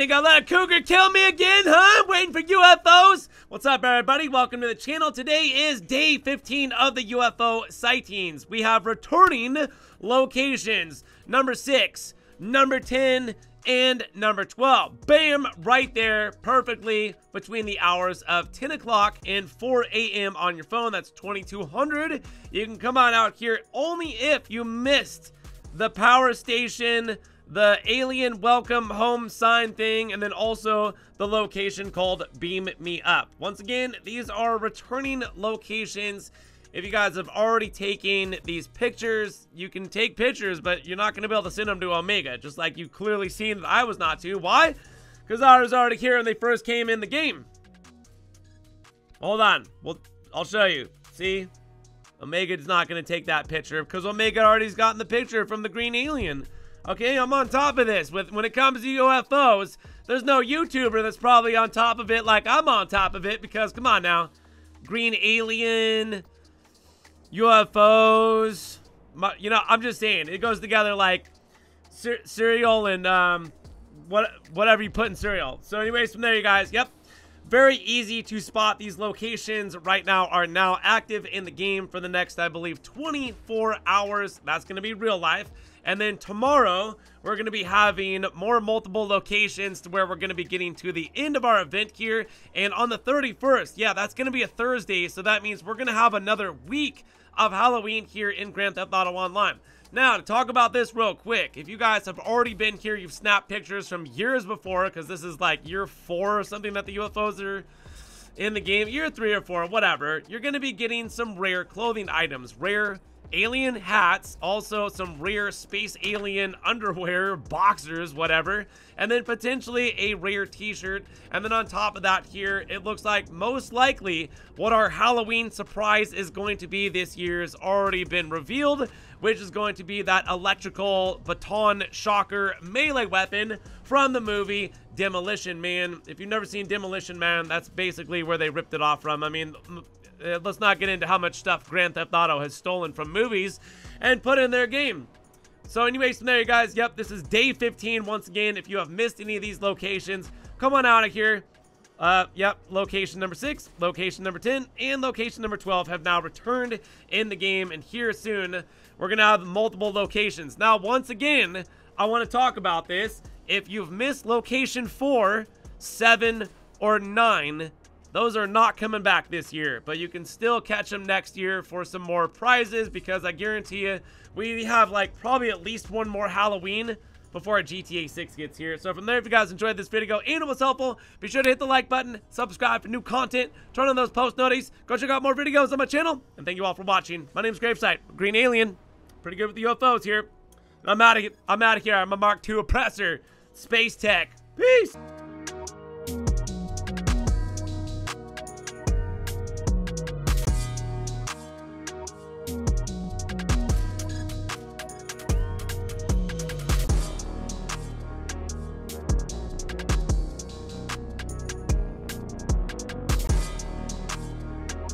Think I'll let a cougar kill me again, huh? Waiting for UFOs? What's up, everybody? Welcome to the channel. Today is day 15 of the UFO sightings. We have returning locations, number 6, number 10, and number 12. Bam, right there, perfectly between the hours of 10 o'clock and 4 a.m. on your phone. That's 2200. You can come on out here only if you missed the power station, the alien welcome home sign thing, and then also the location called Beam Me Up. Once again, these are returning locations. If you guys have already taken these pictures, you can take pictures, but you're not going to be able to send them to Omega, just like you've clearly seen that I was not to. Why? Because I was already here when they first came in the game. Hold on. Well, I'll show you. See? Omega's not going to take that picture because Omega already's gotten the picture from the green alien. Okay, I'm on top of this. When it comes to UFOs, there's no YouTuber that's probably on top of it like I'm on top of it, because, come on now, green alien, UFOs, you know, I'm just saying, it goes together like cereal and whatever you put in cereal. So anyways, from there, you guys, yep. Very easy to spot. These locations right now are now active in the game for the next, I believe, 24 hours. That's going to be real life. And then tomorrow, we're going to be having more multiple locations to where we're going to be getting to the end of our event here. And on the 31st, yeah, that's going to be a Thursday. So that means we're going to have another week of Halloween here in Grand Theft Auto Online. Now, to talk about this real quick, if you guys have already been here, you've snapped pictures from years before, because this is like year 4 or something that the UFOs are in the game, year 3 or 4, whatever, you're going to be getting some rare clothing items, rare alien hats, also some rare space alien underwear, boxers, whatever, and then potentially a rare t-shirt. And then on top of that here, it looks like most likely what our Halloween surprise is going to be this year has already been revealed, which is going to be that electrical baton shocker melee weapon from the movie Demolition Man. If you've never seen Demolition Man, that's basically where they ripped it off from. I mean, let's not get into how much stuff Grand Theft Auto has stolen from movies and put in their game. So anyways, from there, you guys, yep, this is day 15. Once again, if you have missed any of these locations, come on out of here. Yep, location number 6, location number 10, and location number 12 have now returned in the game, and here soon we're going to have multiple locations. Now, once again, I want to talk about this. If you've missed location 4, 7, or 9, those are not coming back this year, but you can still catch them next year for some more prizes, because I guarantee you we have like probably at least one more Halloween before our GTA 6 gets here. So from there, if you guys enjoyed this video and it was helpful, be sure to hit the like button, subscribe for new content, turn on those post notices, go check out more videos on my channel, and thank you all for watching. My name's GRAVESIGHT, green alien, pretty good with the UFOs here. I'm out of here. I'm a Mark II oppressor, space tech, peace.